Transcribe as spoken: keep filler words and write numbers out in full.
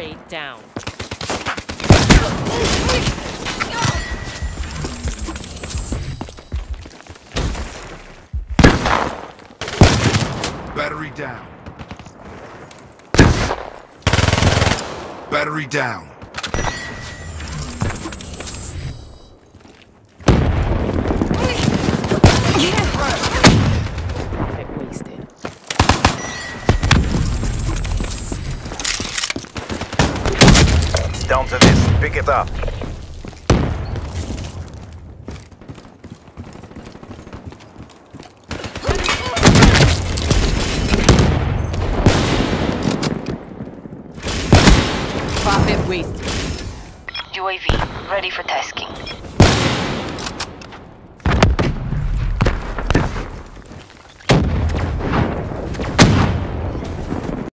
Raid down. Battery down. Battery down. Down to this, pick it up. Profit wasted. U A V ready for tasking.